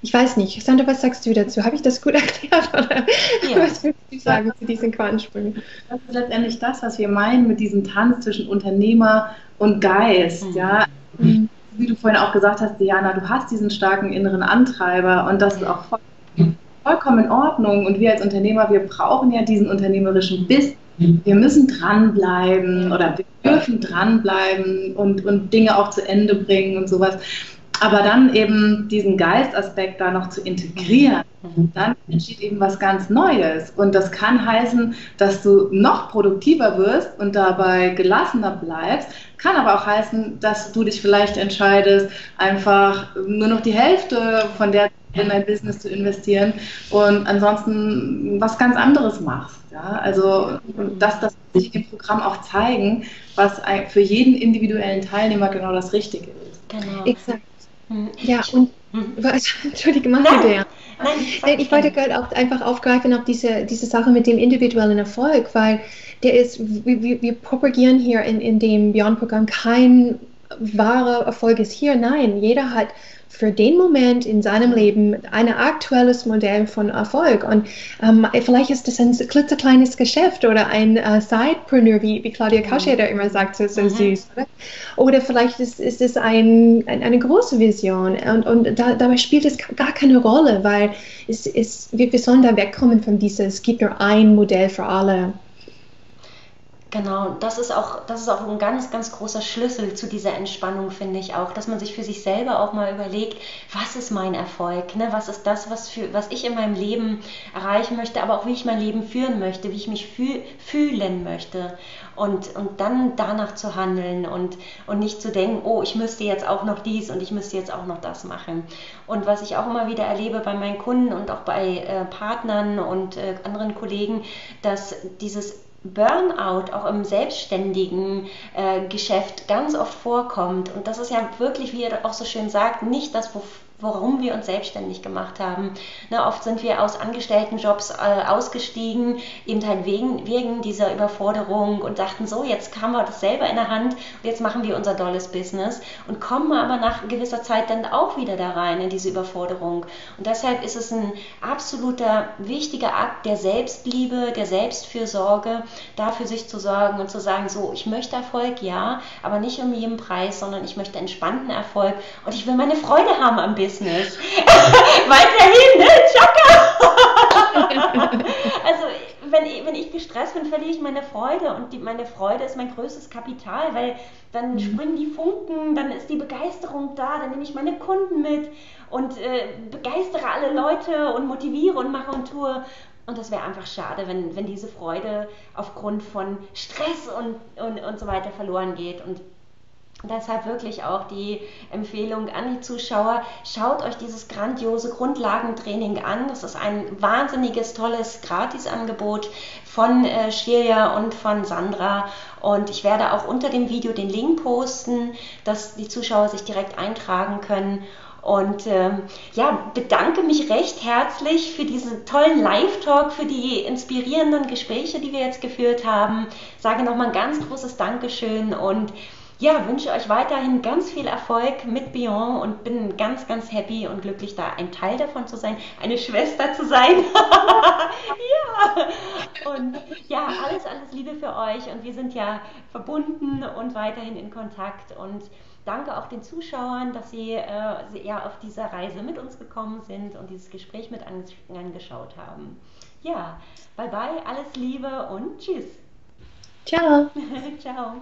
ich weiß nicht. Sandra, was sagst du dazu? Habe ich das gut erklärt? Oder was würdest du sagen zu diesen Quantensprüngen? Das ist letztendlich das, was wir meinen mit diesem Tanz zwischen Unternehmer und Geist. Ja? Wie du vorhin auch gesagt hast, Diana, du hast diesen starken inneren Antreiber und das ist auch vollkommen in Ordnung. Und wir als Unternehmer, wir brauchen ja diesen unternehmerischen Biss. Wir müssen dranbleiben oder wir dürfen dranbleiben und Dinge auch zu Ende bringen und sowas. Aber dann eben diesen Geistaspekt da noch zu integrieren, dann entsteht eben was ganz Neues. Und das kann heißen, dass du noch produktiver wirst und dabei gelassener bleibst. Kann aber auch heißen, dass du dich vielleicht entscheidest, einfach nur noch die Hälfte von der in dein Business zu investieren und ansonsten was ganz anderes machst. Ja? Also dass das sich im Programm auch zeigen, was für jeden individuellen Teilnehmer genau das Richtige ist. Genau. Exakt. Ja, und Entschuldigung, ich wollte gerade auch einfach aufgreifen auf diese Sache mit dem individuellen Erfolg, weil wir propagieren hier in dem Beyond-Programm kein wahrer Erfolg ist hier. Nein, jeder hat für den Moment in seinem Leben ein aktuelles Modell von Erfolg. Und vielleicht ist das ein klitzekleines Geschäft oder ein Sidepreneur, wie Claudia Kauschäder immer sagt, so süß. Oder vielleicht ist es eine große Vision. Und dabei spielt es gar keine Rolle, weil wir sollen da wegkommen von dieser, es gibt nur ein Modell für alle. Genau, das ist auch ein ganz, ganz großer Schlüssel zu dieser Entspannung, finde ich auch, dass man sich für sich selber auch mal überlegt, was ist mein Erfolg, ne? Was ist das, was ich in meinem Leben erreichen möchte, aber auch wie ich mein Leben führen möchte, wie ich mich fühlen möchte und dann danach zu handeln und nicht zu denken, oh, ich müsste jetzt auch noch dies und ich müsste jetzt auch noch das machen. Und was ich auch immer wieder erlebe bei meinen Kunden und auch bei Partnern und anderen Kollegen, dass dieses Burnout auch im selbstständigen Geschäft ganz oft vorkommt. Und das ist ja wirklich, wie ihr auch so schön sagt, nicht das, warum wir uns selbstständig gemacht haben. Ne, oft sind wir aus Angestelltenjobs ausgestiegen, eben halt wegen dieser Überforderung und dachten so, jetzt haben wir das selber in der Hand und jetzt machen wir unser dolles Business und kommen aber nach gewisser Zeit dann auch wieder da rein in diese Überforderung. Und deshalb ist es ein absoluter wichtiger Akt der Selbstliebe, der Selbstfürsorge, da für sich zu sorgen und zu sagen, so, ich möchte Erfolg, ja, aber nicht um jeden Preis, sondern ich möchte entspannten Erfolg und ich will meine Freude haben am Business. Weiterhin, ne? Chaka! Also, wenn ich gestresst bin, verliere ich meine Freude und meine Freude ist mein größtes Kapital, weil dann springen die Funken, dann ist die Begeisterung da, dann nehme ich meine Kunden mit und begeistere alle Leute und motiviere und mache und tue. Und das wäre einfach schade, wenn diese Freude aufgrund von Stress und so weiter verloren geht. Und deshalb wirklich auch die Empfehlung an die Zuschauer, schaut euch dieses grandiose Grundlagentraining an. Das ist ein wahnsinniges, tolles Gratisangebot von Shailia und von Sandra. Und ich werde auch unter dem Video den Link posten, dass die Zuschauer sich direkt eintragen können. Und bedanke mich recht herzlich für diesen tollen Live-Talk, für die inspirierenden Gespräche, die wir jetzt geführt haben. Sage nochmal ein ganz großes Dankeschön und wünsche euch weiterhin ganz viel Erfolg mit Beyond und bin ganz, ganz happy und glücklich, da ein Teil davon zu sein, eine Schwester zu sein. Und alles, alles Liebe für euch und wir sind ja verbunden und weiterhin in Kontakt und danke auch den Zuschauern, dass sie auf dieser Reise mit uns gekommen sind und dieses Gespräch mit angeschaut haben. Ja, bye bye, alles Liebe und tschüss. Ciao. Ciao.